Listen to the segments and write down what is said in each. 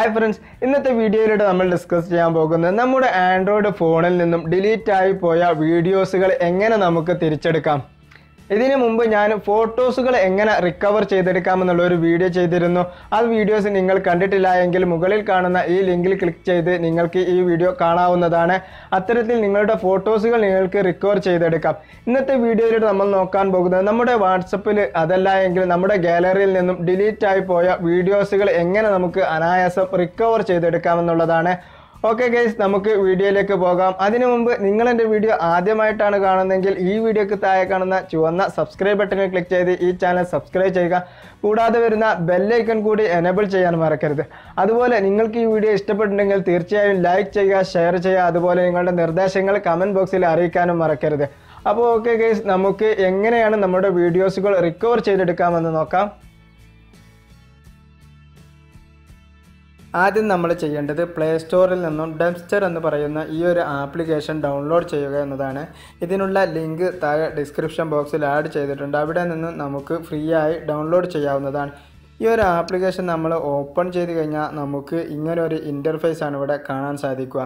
Hi friends, in this video, we will discuss our Android phone and delete type videos. Okay guys, let's go to the video. If you like this video, click the subscribe button. Click this channel subscribe. The bell icon enable. That's why if this video, like, share, and comment box. Okay guys, let's recover videos. ആദ്യം നമ്മൾ ചെയ്യേണ്ടത് play സ്റ്റോറിൽ നിന്നും Dempster എന്ന് പറയുന്ന ഈ ഒരു application download ചെയ്യുക എന്നതാണ്. ഇതിനുള്ള ലിങ്ക് താഴെ ഡിസ്ക്രിപ്ഷൻ ബോക്സിൽ ആഡ് ചെയ്തിട്ടുണ്ട്. അവിടെ നിന്ന് നമുക്ക് ഫ്രീ ആയി ഡൗൺലോഡ് ചെയ്യാവുന്നതാണ്. ഈ ഒരു ആപ്ലിക്കേഷൻ നമ്മൾ ഓപ്പൺ ചെയ്തു കഴിഞ്ഞാൽ നമുക്ക് ഇങ്ങനെ ഒരു ഇന്റർഫേസ് ആണ് ഇവിടെ കാണാൻ സാധിക്കുക.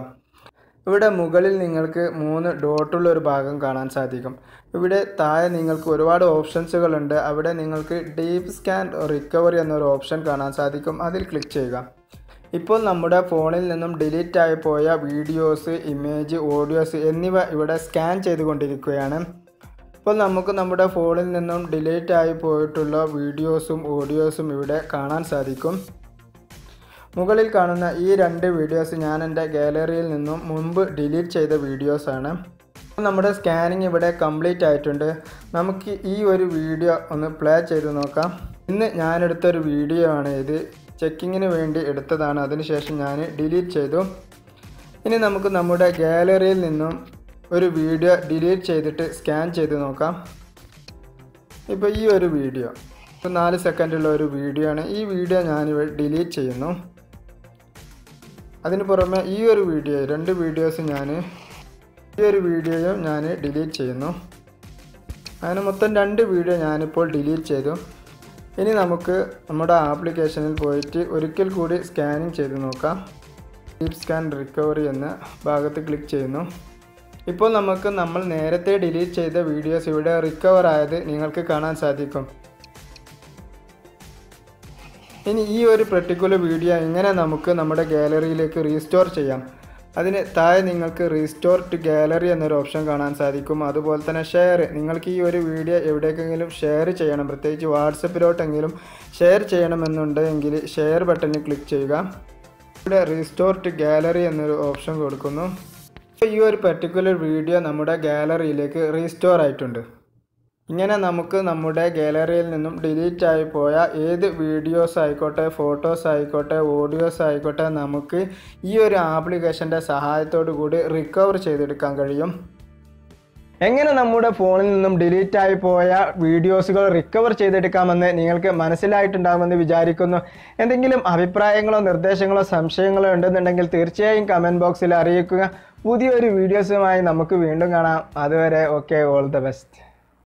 ഇവിടെ മുകളിൽ നിങ്ങൾക്ക് മൂന്ന് ഡോട്ട് ഉള്ള ഒരു ഭാഗം കാണാൻ സാധിക്കും. ഇവിടെ താഴെ നിങ്ങൾക്ക് ഒരുപാട് ഓപ്ഷൻസുകൾ ഉണ്ട്. അവിടെ നിങ്ങൾക്ക് ഡീപ്പ് സ്കാൻ റിക്കവറി എന്ന ഒരു ഓപ്ഷൻ കാണാൻ സാധിക്കും. അതിൽ ക്ലിക്ക് ചെയ്യുക. ഇപ്പോൾ നമ്മുടെ ഫോണിൽ നിന്നും ഡിലീറ്റ് ആയി പോയ വീഡിയോസ്, ഇമേജ്, ഓഡിയോസ് എന്നിവ ഇവിടെ സ്കാൻ ചെയ്തുകൊണ്ടിരിക്കുകയാണ്. അപ്പോൾ നമുക്ക് നമ്മുടെ ഫോണിൽ നിന്നും ഡിലീറ്റ് ആയി പോയിട്ടുള്ള വീഡിയോസും ഓഡിയോസും ഇവിടെ കാണാൻ സാധിക്കും. മുകളിൽ കാണുന്ന ഈ രണ്ട് വീഡിയോസ് ഞാൻ എൻ്റെ ഗാലറിയിൽ നിന്നും മുൻപ് ഡിലീറ്റ് ചെയ്ത വീഡിയോസാണ്. നമ്മുടെ സ്കാനിങ് ഇവിടെ കംപ്ലീറ്റ് ആയിട്ടുണ്ട്. നമുക്ക് ഈ ഒരു വീഡിയോ ഒന്ന് പ്ലേ ചെയ്ത് നോക്കാം. ഇന്ന് ഞാനെടുത്തൊരു വീഡിയോ ആണ് ഇത്. ചെക്കിങ്ങിന് വേണ്ടി എടുത്തതാണ്. അതിനുശേഷം ഞാൻ ഡിലീറ്റ് ചെയ്തു. ഇനി നമുക്ക് നമ്മുടെ ഗാലറിയിൽ നിന്നും ഒരു വീഡിയോ ഡിലീറ്റ് ചെയ്തിട്ട് സ്കാൻ ചെയ്ത് നോക്കാം. ഇപ്പോൾ ഈ ഒരു വീഡിയോ 4 സെക്കൻഡുള്ള ഒരു വീഡിയോ ആണ്. ഈ വീഡിയോ ഞാൻ ഡിലീറ്റ് ചെയ്യുന്നു. അതിന് പുറമെ ഈ ഒരു വീഡിയോ, രണ്ട് വീഡിയോസ് ഞാൻ ഈ ഒരു വീഡിയോയും ഞാൻ ഡിലീറ്റ് ചെയ്യുന്നു. അങ്ങനെ മൊത്തം 2 വീഡിയോ ഞാനിപ്പോൾ ഡിലീറ്റ് ചെയ്തു. ഇനി നമുക്ക് നമ്മുടെ ആപ്ലിക്കേഷനിൽ പോയിട്ട് ഒരിക്കൽ കൂടി സ്കാനിങ് ചെയ്ത് നോക്കാം. ഡീപ് സ്കാൻ റിക്കവറി എന്ന ഭാഗത്ത് ക്ലിക്ക് ചെയ്യുന്നു. ഇപ്പോൾ നമുക്ക് നമ്മൾ നേരത്തെ ഡിലീറ്റ് ചെയ്ത വീഡിയോസ് ഇവിടെ റിക്കവർ ആയത് നിങ്ങൾക്ക് കാണാൻ സാധിക്കും. ഇനി ഈ ഒരു പർട്ടിക്കുലർ വീഡിയോ എങ്ങനെ നമുക്ക് നമ്മുടെ ഗാലറിയിലേക്ക് റീസ്റ്റോർ ചെയ്യാം? അതിന് താഴെ നിങ്ങൾക്ക് റീസ്റ്റോർ ടു ഗാലറി എന്നൊരു ഓപ്ഷൻ കാണാൻ സാധിക്കും. അതുപോലെ തന്നെ ഷെയർ, നിങ്ങൾക്ക് ഈ ഒരു വീഡിയോ എവിടേക്കെങ്കിലും ഷെയർ ചെയ്യണം, പ്രത്യേകിച്ച് വാട്സപ്പിലോട്ടെങ്കിലും ഷെയർ ചെയ്യണമെന്നുണ്ടെങ്കിൽ ഷെയർ ബട്ടണിൽ ക്ലിക്ക് ചെയ്യുക. ഇവിടെ റീസ്റ്റോർ ടു ഗാലറി എന്നൊരു ഓപ്ഷൻ കൊടുക്കുന്നു. ഈ ഒരു പർട്ടിക്കുലർ വീഡിയോ നമ്മുടെ ഗാലറിയിലേക്ക് റീസ്റ്റോർ ആയിട്ടുണ്ട്. ഇങ്ങനെ നമുക്ക് നമ്മുടെ ഗാലറിയിൽ നിന്നും ഡിലീറ്റ് ആയി പോയ ഏത് വീഡിയോസ് ആയിക്കോട്ടെ, ഫോട്ടോസ് ആയിക്കോട്ടെ, ഓഡിയോസ് ആയിക്കോട്ടെ, നമുക്ക് ഈ ഒരു ആപ്ലിക്കേഷൻ്റെ സഹായത്തോടു കൂടി റിക്കവർ ചെയ്തെടുക്കാൻ കഴിയും. എങ്ങനെ നമ്മുടെ ഫോണിൽ നിന്നും ഡിലീറ്റ് ആയി പോയ വീഡിയോസുകൾ റിക്കവർ ചെയ്തെടുക്കാമെന്ന് നിങ്ങൾക്ക് മനസ്സിലായിട്ടുണ്ടാകുമെന്ന് വിചാരിക്കുന്നു. എന്തെങ്കിലും അഭിപ്രായങ്ങളോ നിർദ്ദേശങ്ങളോ സംശയങ്ങളോ ഉണ്ടെന്നുണ്ടെങ്കിൽ തീർച്ചയായും കമൻറ്റ് ബോക്സിൽ അറിയിക്കുക. പുതിയൊരു വീഡിയോസുമായി നമുക്ക് വീണ്ടും കാണാം. അതുവരെ ഓക്കെ, ഓൾ ദ ബെസ്റ്റ്.